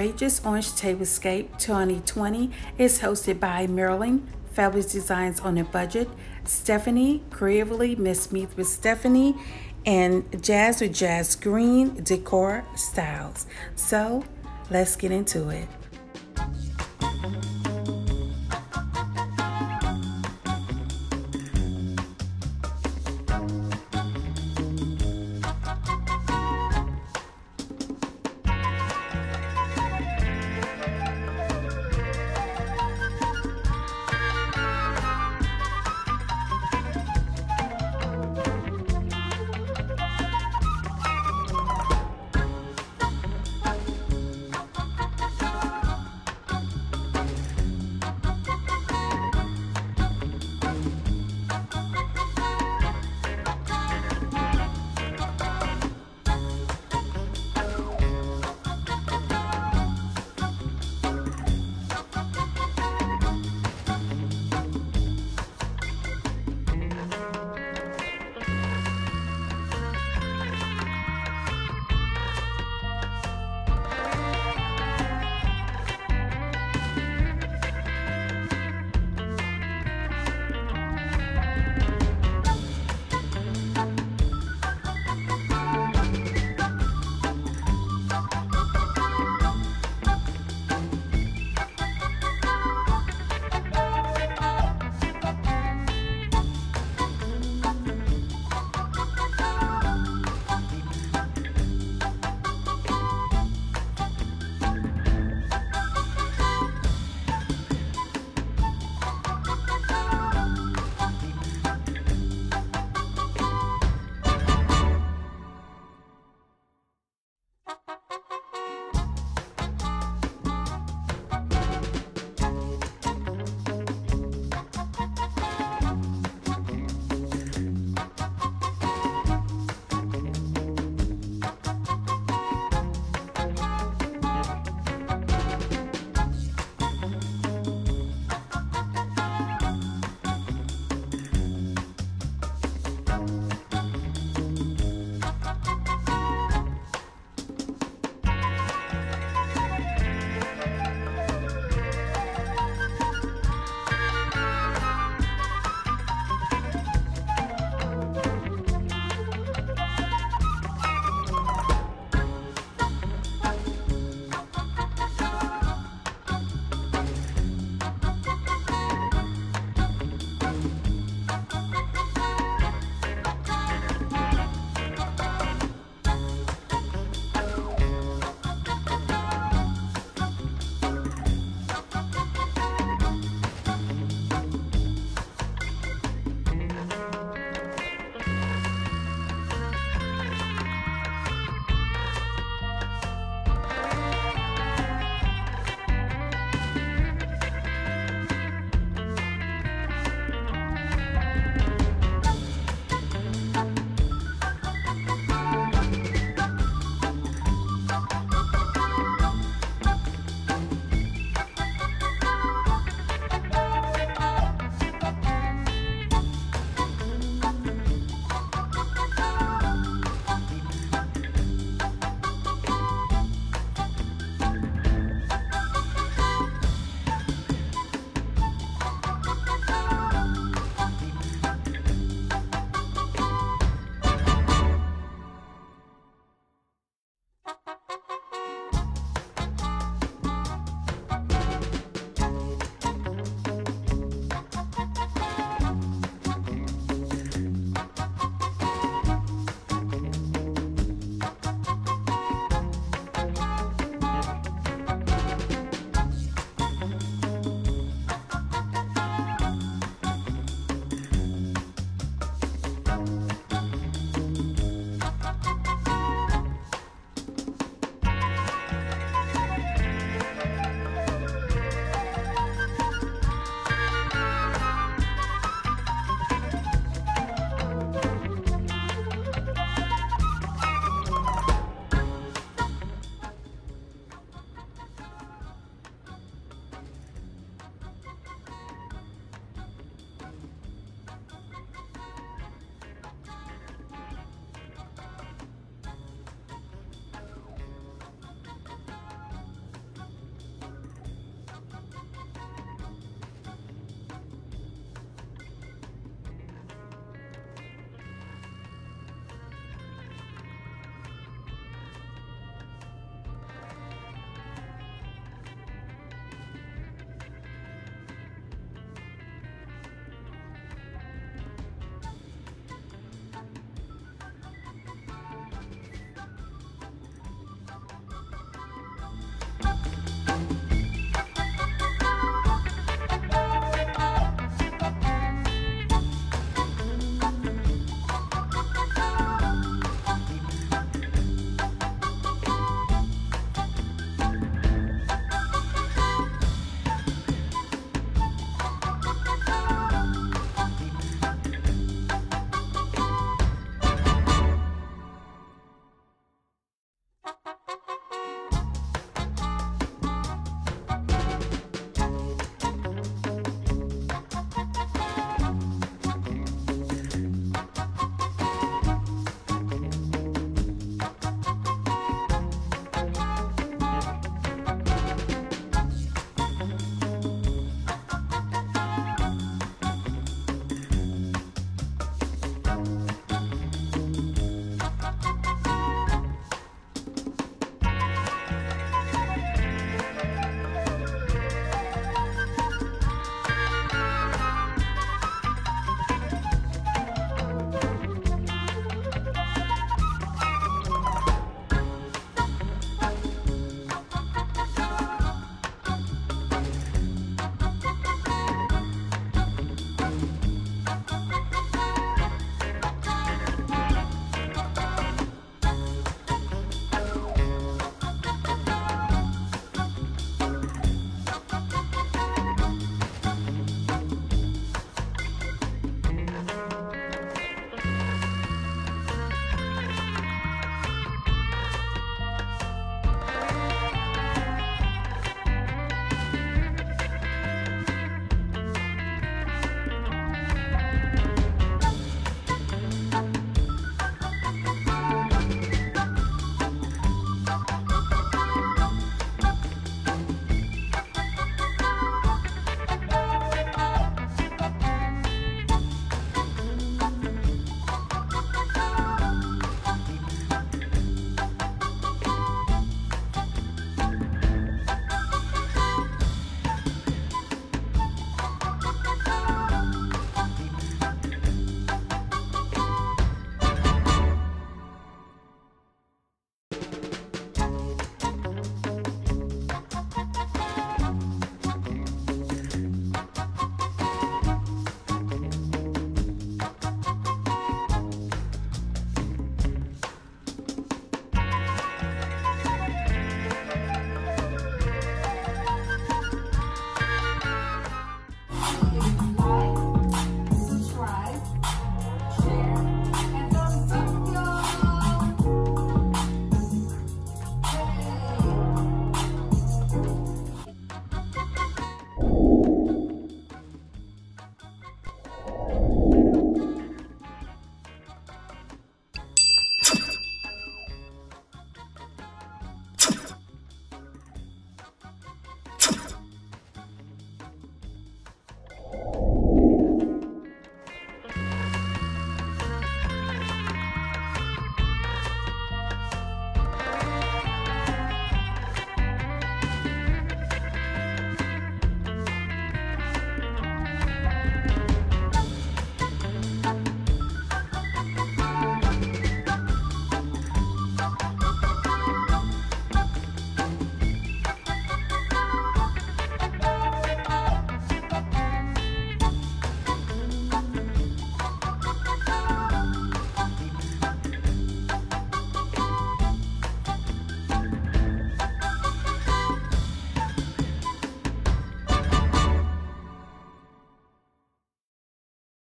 Outrageous Orange Tablescape 2020 is hosted by Marilyn, Fabulous Designs on a Budget, Stephanie, Creatively msme with Stephanie, and Jazz Green Decor Styles. So let's get into it.